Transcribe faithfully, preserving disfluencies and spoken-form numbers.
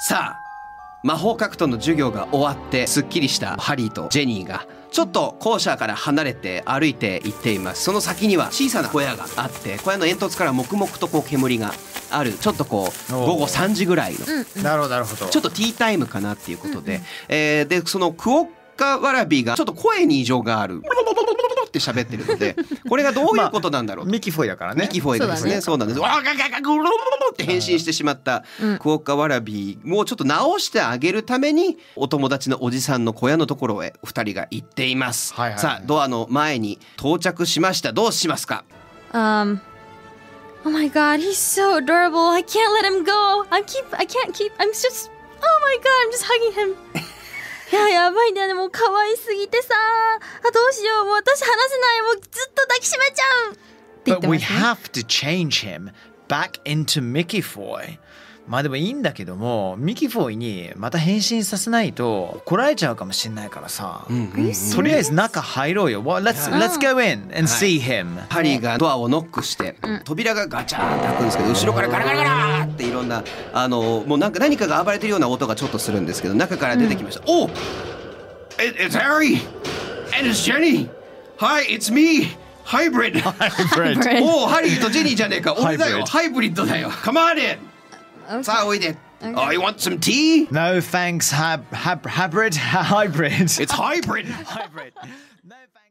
さあ魔法格闘の授業が終わってすっきりしたハリーとジェニーがちょっと校舎から離れて歩いて行っています。その先には小さな小屋があって、小屋の煙突から黙々とこう煙がある、ちょっとこう午後さんじぐらいの、なるほどなるほど、ちょっとティータイムかなっていうことで、うんうん、えー、でそのクオッカワラビーがちょっと声に異常があるって喋ってるので、これがどういうことなんだろう、まあ、ミキフォイだからね、ミキフォイですね、そうなんです、わーガガガグロロロって変身してしまったクオッカワラビーをちょっと直してあげるためにお友達のおじさんの小屋のところへふたりが行っています、はいはい、さあドアの前に到着しました。どうしますか？ um, Oh my god, he's so adorable. I can't let him go. I keep, I can't keep. I'm just, oh my god, I'm just hugging him. いや、やばいね、もう可愛すぎてさ、あ、どうしよう、もう私話せない、もうずっと抱きしめちゃうって言ってますね。But we have to change him back into Mickey Foy。まあでもいいんだけども、ミキフォイにまた変身させないと怒られちゃうかもしれないからさ、とりあえず中入ろうよ。Well, let's, let's go in and see him、はい。ハリーがドアをノックして、扉がガチャーンって開くんですけど、後ろからガラガラガラーっていろんな、あの、もうなんか何かが暴れてるような音がちょっとするんですけど、中から出てきました。うん、Oh! It's Harry! And it's Jenny! Hi, it's me!Hybrid! Hybrid! おう、ハリーとジェニーじゃねえか。俺だよ、ハイブリッドだよ。Come on in!Okay. さあおいで。Okay. Oh, you want some tea? No, thanks. Hab, hab, hybrid, hybrid. It's hybrid. Hybrid. No, thanks.